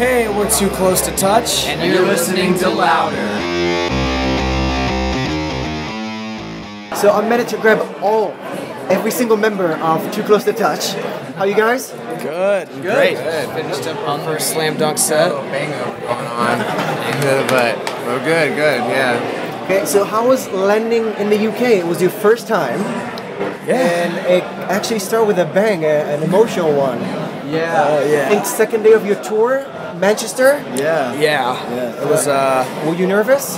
Hey, we're Too Close to Touch. And you're listening to Louder. So I managed to grab every single member of Too Close to Touch. How you guys? Good. Great. Good. Finished up our first Slam Dunk set. Bango going on. But we're good, yeah. Okay, so how was landing in the UK? It was your first time. Yeah. And it actually started with a bang, an emotional one. Yeah, yeah. I think second day of your tour, Manchester? Yeah. It was, were you nervous?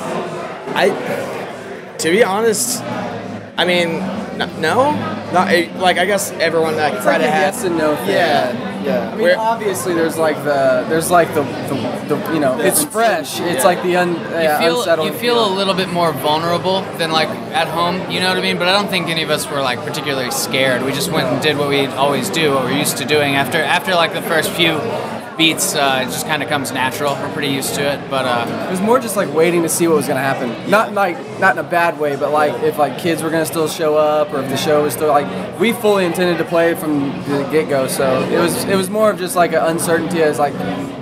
To be honest, I mean, no? Like, I guess everyone that tried to have... It's like a yes and no thing. Yeah. I mean, obviously there's like the you know, it's fresh. Yeah. It's like the unsettling. You feel a little bit more vulnerable than like at home, you know what I mean? But I don't think any of us were like particularly scared. We just went and did what we always do, what we're used to doing. After like the first few beats, it just kind of comes natural. We're pretty used to it, but it was more just like waiting to see what was gonna happen. Not in a bad way, but like if like kids were gonna still show up, or if the show was still like we fully intended to play from the get-go. So it was more of just like an uncertainty as like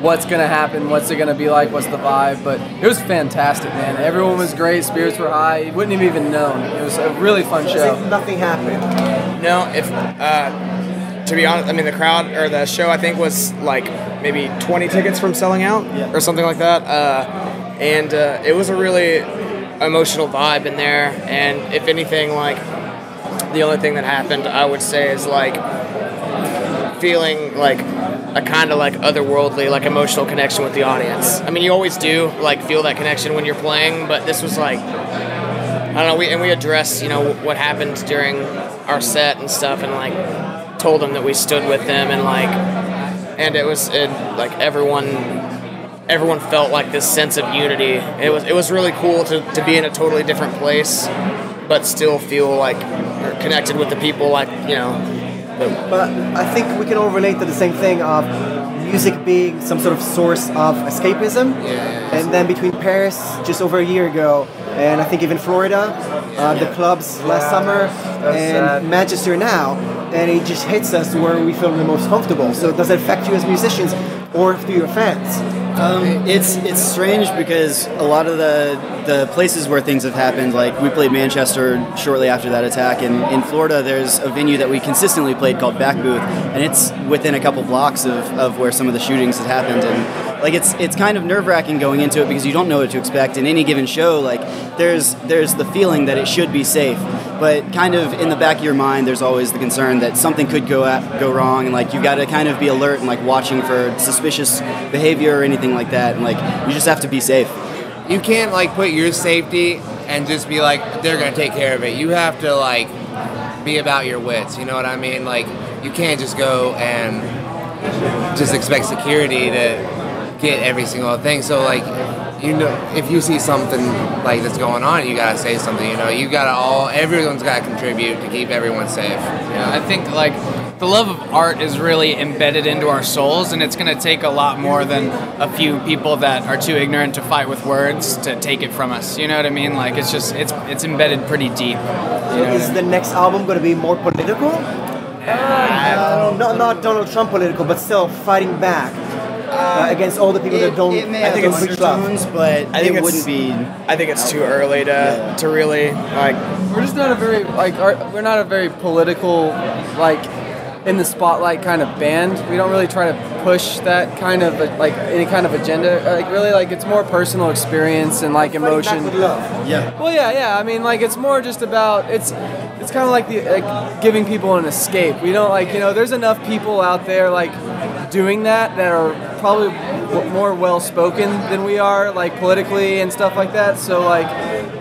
what's gonna happen, what's it gonna be like, what's the vibe. But it was fantastic, man. Everyone was great, spirits were high. You wouldn't have even known. It was a really fun show. Like nothing happened. No, if. To be honest, I mean, the crowd, or the show, I think was like maybe 20 tickets from selling out, or something like that, and it was a really emotional vibe in there, and if anything, like, the only thing that happened, I would say, is like, feeling like a kind of like otherworldly, like emotional connection with the audience. I mean, you always do, like, feel that connection when you're playing, but this was like, I don't know, we addressed, you know, what happened during our set and stuff, and like, told them that we stood with them, and like, and it was like everyone felt like this sense of unity. It was really cool to be in a totally different place, but still feel like you're connected with the people, like, you know. But I think we can all relate to the same thing of music being some sort of source of escapism. Yeah. And then between Paris just over a year ago, and I think even Florida, the clubs last summer, and Manchester now. And it just hits us where we feel the most comfortable. So does it affect you as musicians or through your fans? It's strange because a lot of the places where things have happened, like we played Manchester shortly after that attack, and in Florida there's a venue that we consistently played called Back Booth, and it's within a couple blocks of where some of the shootings had happened, and like it's kind of nerve-wracking going into it because you don't know what to expect in any given show. Like there's the feeling that it should be safe, but kind of in the back of your mind, there's always the concern that something could go wrong, and like you got to kind of be alert and like watching for suspicious behavior or anything like that, and like you just have to be safe. You can't like put your safety and just be like they're gonna take care of it. You have to like be about your wits. You know what I mean? Like you can't just go and just expect security to get every single thing. So like. You know, if you see something like that's going on, you gotta say something. You know, everyone's gotta contribute to keep everyone safe. Yeah, I think like the love of art is really embedded into our souls, and it's gonna take a lot more than a few people that are too ignorant to fight with words to take it from us. You know what I mean? Like it's just it's embedded pretty deep. So is the next album gonna be more political? Not Donald Trump political, but still fighting back. Against all the people that don't. I think it's undertones, but it wouldn't be. I think it's too early to really like. We're just not a very like. We're not a very political, like, in the spotlight kind of band. We don't really try to push that kind of like any kind of agenda. Like really, like it's more personal experience and like emotion. With love. Yeah. Well, yeah. I mean, like it's more just about it's. It's kind of like giving people an escape. We don't like, you know. There's enough people out there like doing that are. Probably more well-spoken than we are, like politically and stuff like that. So like,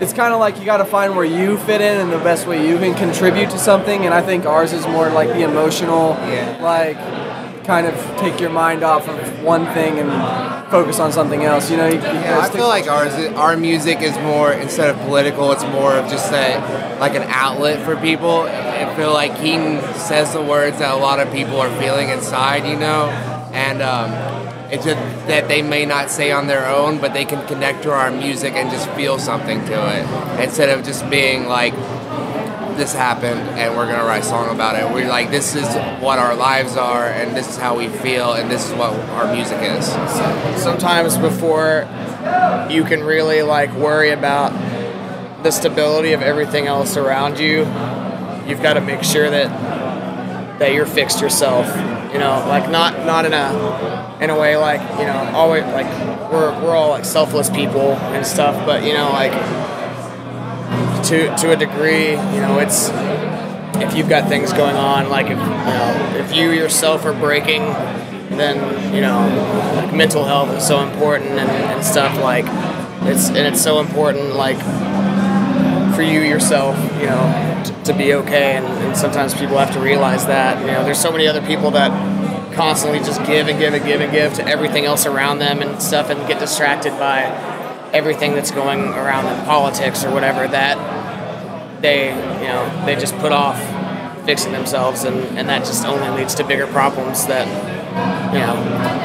it's kind of like you got to find where you fit in and the best way you can contribute to something. And I think ours is more like the emotional, like kind of take your mind off of one thing and focus on something else. You know, I feel like our music is more, instead of political, it's more of just like an outlet for people. I feel like Keaton says the words that a lot of people are feeling inside. You know, and. It's just that they may not say on their own, but they can connect to our music and just feel something to it. Instead of just being like, this happened and we're gonna write a song about it. We're like, this is what our lives are and this is how we feel and this is what our music is. Sometimes before you can really like worry about the stability of everything else around you, you've got to make sure that you're fixed yourself, you know, like not in a way like, you know, always like we're all like selfless people and stuff, but you know, like to a degree, you know, it's if you've got things going on, like if, you know, if you yourself are breaking, then you know, like mental health is so important and stuff, like it's so important like for you yourself, you know, to be okay, and sometimes people have to realize that, you know, there's so many other people that constantly just give and give and give and give to everything else around them and stuff, and get distracted by everything that's going around in politics or whatever, that they, you know, they just put off fixing themselves, and that just only leads to bigger problems that, you know.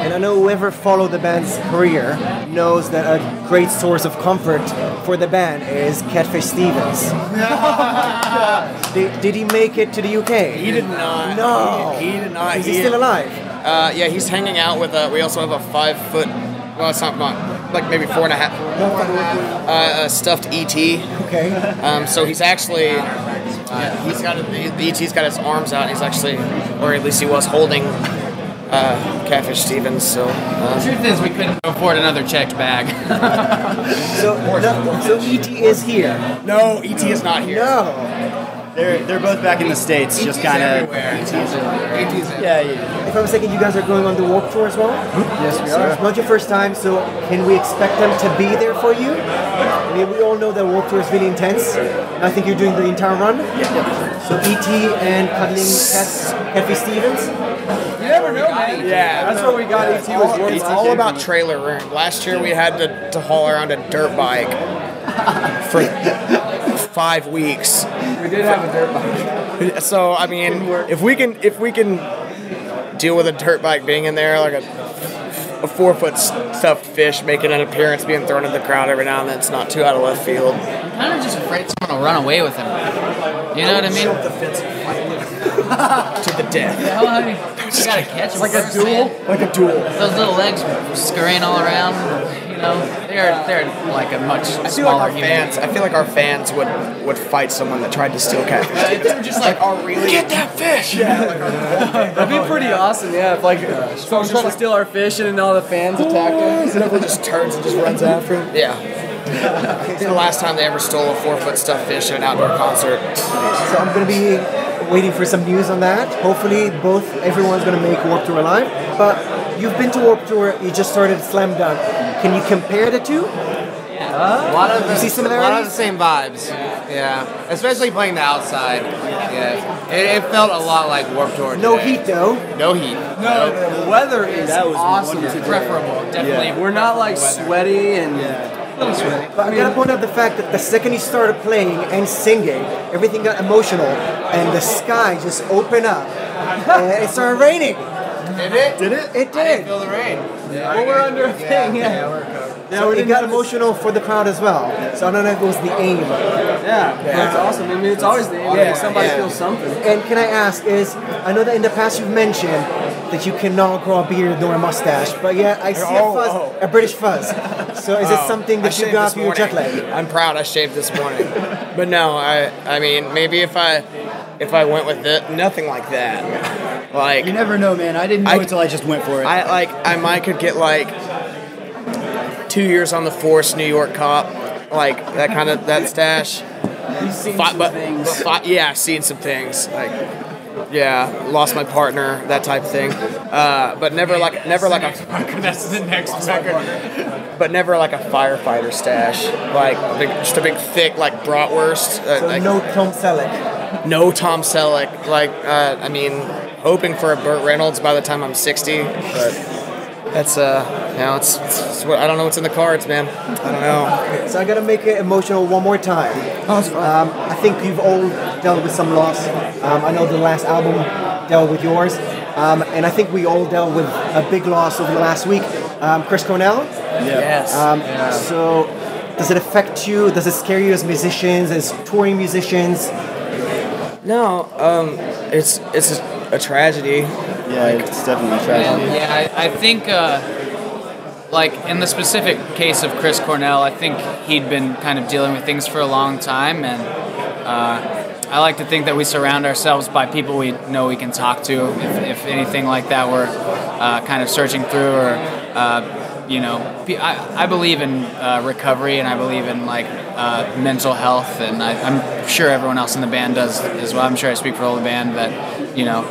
And I know whoever followed the band's career knows that a great source of comfort for the band is Catfish Stevens. Did he make it to the UK? He did not. No. He did not. Is he still alive? Yeah, he's hanging out with we also have a 5-foot, well, it's not like maybe 4.5. Stuffed ET. Okay. So he's actually, he's got the ET's got his arms out, and he's actually, or at least he was holding Catfish Stevens, so... the truth is we couldn't afford another checked bag. So E.T. is here? No, E.T. is not here. No! They're both back in the States, just kind of... E.T.'s everywhere. E.T.'s everywhere. Yeah, yeah. If I'm mistaken, you guys are going on the Warped Tour as well? Yes, we are. So it's not your first time, so can we expect them to be there for you? I mean, we all know that Warped Tour is really intense, and I think you're doing the entire run. Yeah. So E.T. and Cuddling Catfish Stevens? You never know, man. Yeah, that's what we got. Yeah, it's all about trailer room. Last year we had to haul around a dirt bike for 5 weeks. We did have a dirt bike. So I mean, if we can deal with a dirt bike being in there, like a 4-foot stuffed fish making an appearance, being thrown in the crowd every now and then, it's not too out of left field. I'm kind of just afraid someone will run away with him. You know what I mean? Jump the fence and fight. To the death. Well, I mean, you gotta catch them. Like a duel? Man. Like a duel. Those little legs scurrying all around, you know, they're like a much smaller human. I feel like our fans would fight someone that tried to steal catfish. They were just like, our really... Get that fish! Yeah. That'd be pretty awesome, yeah, if like someone tried to steal our fish and then all the fans attacked us. And everyone just turns and just runs after him. Yeah. It's the last time they ever stole a 4-foot stuffed fish at an outdoor concert. So I'm gonna be waiting for some news on that. Hopefully everyone's gonna make Warped Tour alive. But you've been to Warped Tour, you just started Slam Dunk. Can you compare the two? Yeah. A lot of the same vibes. Yeah. Especially playing the outside. Yeah. It felt a lot like Warped Tour. No heat though. No heat. No. The weather is awesome. It's preferable. Definitely. Yeah. We're not like sweaty and but I'm gonna point out the fact that the second you started playing and singing, everything got emotional, and the sky just opened up, and it started raining. Did it? Did it? It did. I didn't feel the rain. Yeah. Well, we're under a thing. Yeah, we're covered. So it got emotional for the crowd as well. So I don't know if it was the aim. Yeah, that's awesome. I mean, it's always the aim. Yeah, somebody feels something. And can I ask? I know that in the past you've mentioned that you cannot grow a beard nor a mustache, but yeah, I see a British fuzz. So is it something that you got for your jet lag? I'm proud I shaved this morning. But no, I mean, maybe if I went with it, nothing like that. Like, you never know, man. I didn't know until I just went for it. I might could get like 2 years on the force, New York cop, like that kind of that stash. You've seen some things. Yeah, I've seen some things. Like, yeah, lost my partner, that type of thing. But that's the next record. But never like a firefighter stash, like just a big thick like bratwurst. So like, no Tom Selleck. No Tom Selleck. Like I mean, hoping for a Burt Reynolds by the time I'm 60. But that's you know, it's what, I don't know what's in the cards, man. I don't know. Okay, so I gotta make it emotional one more time. Oh, that's fine. I think you've all dealt with some loss. I know the last album dealt with yours, and I think we all dealt with a big loss over the last week. Chris Cornell? Yes. So does it affect you? Does it scare you as musicians, as touring musicians? No, it's a tragedy. Yeah, like, it's definitely a tragedy. Yeah, I think, like, in the specific case of Chris Cornell, I think he'd been kind of dealing with things for a long time, and I like to think that we surround ourselves by people we know we can talk to, if anything like that we're kind of searching through, or, you know, I believe in recovery, and I believe in, like, mental health, and I'm sure everyone else in the band does as well. I'm sure I speak for all the band, but, you know,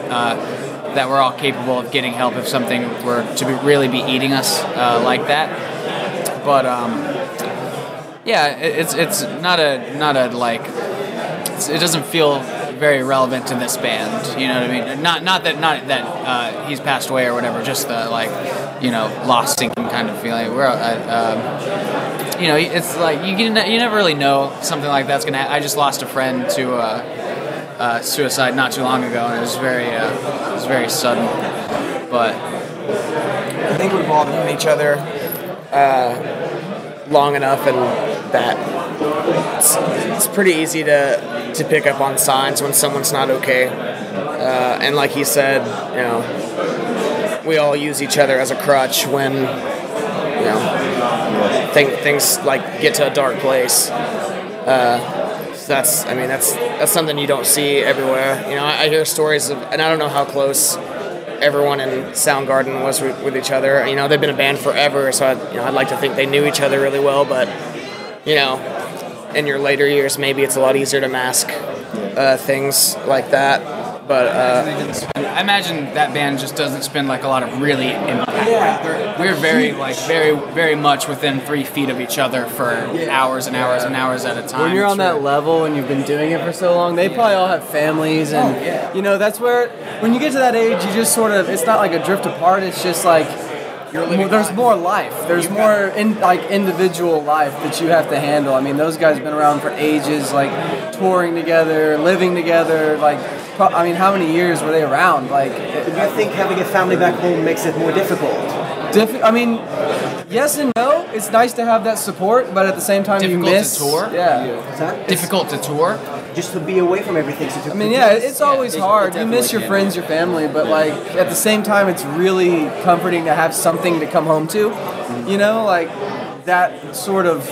that we're all capable of getting help if something were to really be eating us like that. But, yeah, it's not a like... It doesn't feel very relevant to this band, you know what I mean? Not that he's passed away or whatever, just the, like, you know, lost sinking kind of feeling. You know, it's like, you never really know something like that's gonna happen. I just lost a friend to suicide not too long ago, and it was very sudden. But I think we've all known each other long enough, and that it's pretty easy to pick up on signs when someone's not okay. And like he said, you know, we all use each other as a crutch when, you know, things like get to a dark place. So that's, I mean, that's something you don't see everywhere. You know, I hear stories of, and I don't know how close everyone in Soundgarden was with each other. You know, they've been a band forever, so I'd like to think they knew each other really well, but, you know, in your later years, maybe it's a lot easier to mask things like that. But I imagine that band just doesn't spend like a lot of really impact. Yeah. We're very much within 3 feet of each other for hours and hours and hours at a time. When you're on that level and you've been doing it for so long, they probably all have families, and you know, that's where when you get to that age, you just sort of, it's not like a drift apart. It's just like, there's more life. There's more individual life that you have to handle. I mean, those guys have been around for ages, like touring together, living together. Like, I mean, how many years were they around? Like, do you think having a family back home makes it more difficult? I mean, yes and no. It's nice to have that support, but at the same time, you miss. Difficult to tour. Yeah. Difficult to tour. Just to be away from everything. So I mean, yeah, it's always hard. You miss your friends, your family, but like at the same time, it's really comforting to have something to come home to. Mm-hmm. You know, like that sort of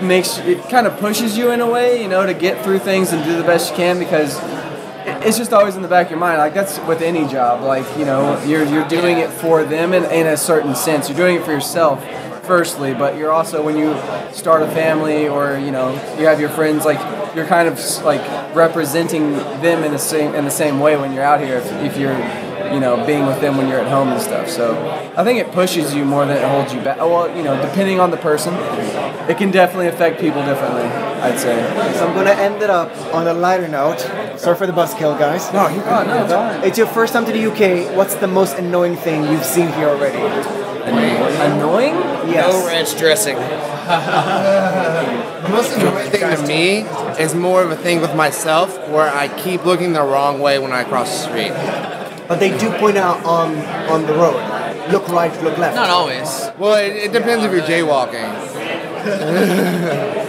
makes it, kind of pushes you in a way, you know, to get through things and do the best you can, because it's just always in the back of your mind. Like that's with any job. Like, you know, you're doing it for them in a certain sense. You're doing it for yourself firstly, but you're also, when you start a family or, you know, you have your friends, like, you're kind of like representing them in the same way when you're out here, if you're, you know, being with them when you're at home and stuff. So I think it pushes you more than it holds you back. Well, you know, depending on the person, it can definitely affect people differently, I'd say. So I'm gonna end it up on a lighter note. Sorry for the buzzkill, guys. No, you're good. No, it's fine. It's your first time to the UK. What's the most annoying thing you've seen here already? Annoying? Yes. No ranch dressing. The most annoying thing to me is more of a thing with myself, where I keep looking the wrong way when I cross the street. But they do point out on the road, look right, look left. Not always. Well, it depends if you're jaywalking.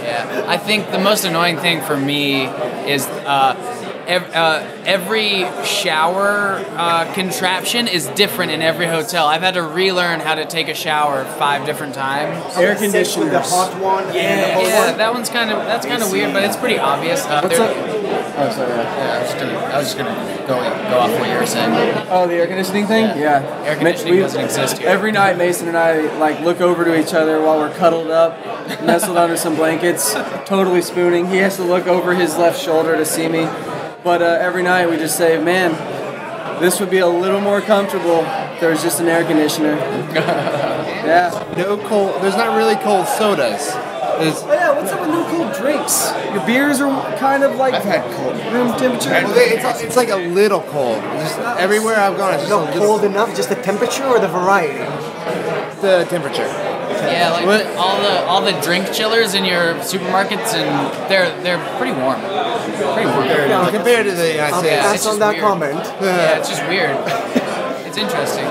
Yeah, I think the most annoying thing for me is every shower contraption is different in every hotel. I've had to relearn how to take a shower 5 different times. Air conditioners. The hot one. Yeah, that one's kind of weird, but it's pretty obvious. Sorry. Yeah, I was just gonna go off what you were saying. Oh, the air conditioning thing? Yeah. Air conditioning doesn't exist here. Every night, Mason and I like look over to each other while we're cuddled up, nestled under some blankets, totally spooning. He has to look over his left shoulder to see me. But every night we just say, man, this would be a little more comfortable if there was just an air conditioner. Yeah. No cold, there's not really cold sodas. What's up with no cold drinks? Your beers are kind of like... I've had cold room temperature. Well, it's like a little cold. Just everywhere I've gone, it's not cold enough, just the temperature or the variety? The temperature. Yeah, like all the drink chillers in your supermarkets, and they're pretty warm. Compared to the United States. That's on that comment. Yeah, it's just weird. It's interesting.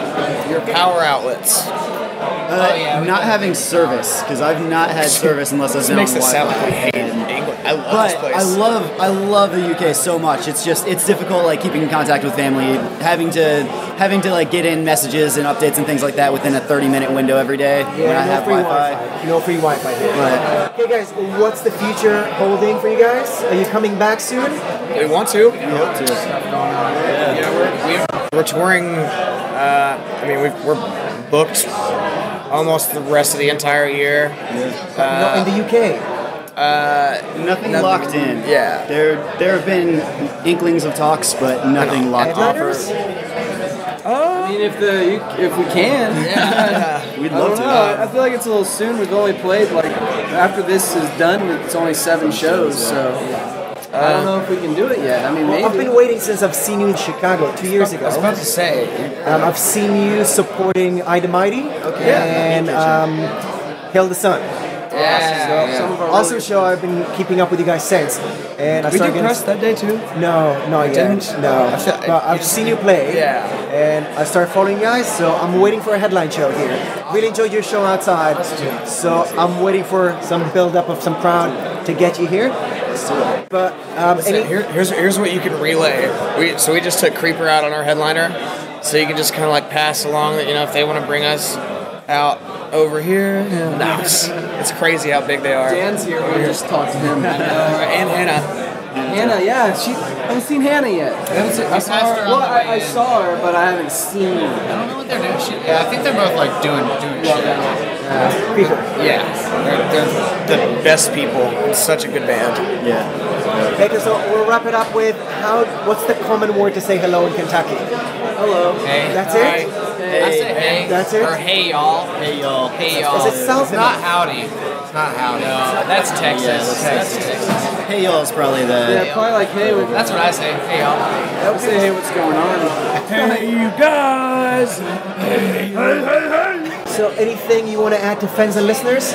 Your power outlets. Not having service, because I've not had service unless I've been on Wi-Fi. This makes it sound like we hate England. I love this place. I love the UK so much. It's just, it's difficult, like, keeping in contact with family, having to like get in messages and updates and things like that within a 30-minute window every day. Yeah, when I have Wi-Fi. No free Wi-Fi here. But hey guys, what's the future holding for you guys? Are you coming back soon? We want to. We hope to. Yeah, we're touring. We're booked almost the rest of the entire year. Yeah. In the UK. Nothing locked in. Yeah. There have been inklings of talks, but nothing locked in. Oh. I mean, if we can. Yeah. We'd love to. I feel like it's a little soon. We've only played after this is done, it's only 7 shows, so. Yeah. I don't know if we can do it yet. I mean, maybe. I've been waiting since I've seen you in Chicago 2 years ago. I was about to say. I've seen you supporting The Mighty and Hail the Sun. Yeah. Also show I've been keeping up with you guys since. And I started press that day too? No, I didn't. No. I've seen you play. Yeah. And I started following you guys, so I'm waiting for a headline show here. Really enjoyed your show outside. So I'm waiting for some build up of some crowd to get you here. But here's what you can relay. We just took Creeper out on our headliner, so you can just kind of pass along that if they want to bring us out over here. Yeah. No, it's crazy how big they are. Dan's here. We just talked to him and Hannah. Hannah, yeah, I haven't seen Hannah yet. I saw her, but I haven't seen her. I don't know what they're doing. I think they're both doing shit. People. Yeah, they're the best people. It's such a good band. Yeah. Okay, so we'll wrap it up with what's the common word to say hello in Kentucky? Hello. Hey. That's it. Right. Hey. I say hey. That's it. Or hey y'all. Hey y'all. Hey y'all. Is it South? It's not howdy. It's not howdy. No, that's Texas. Yeah, that's Texas. Hey y'all is probably the... Yeah, probably hey. That's what I say. Hey y'all. I would say hey, what's going on? Hey you guys! Hey, hey, hey, hey! So anything you want to add to fans and listeners?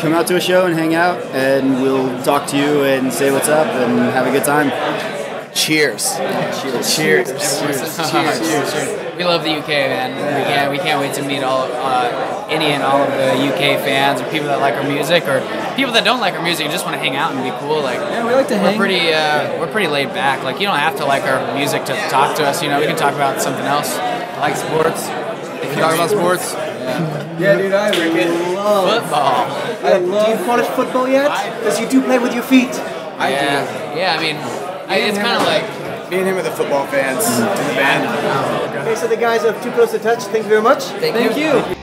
Come out to a show and hang out, and we'll talk to you and say what's up and have a good time. Cheers. Cheers. Cheers. Cheers. We love the UK, man. We can't wait to meet all any and all of the UK fans, or people that like our music, or people that don't like our music and just want to hang out and be cool. We like to hang. We're pretty laid back. You don't have to like our music to talk to us. We can talk about something else, like sports. If you talk about sports. Yeah, dude, I love football. Do you polish football yet? Because you do play with your feet. I do. Yeah, I mean. It's kind of like me and him are the football fans in the band. Okay, so the guys of Too Close to Touch, thank you very much. Thank you.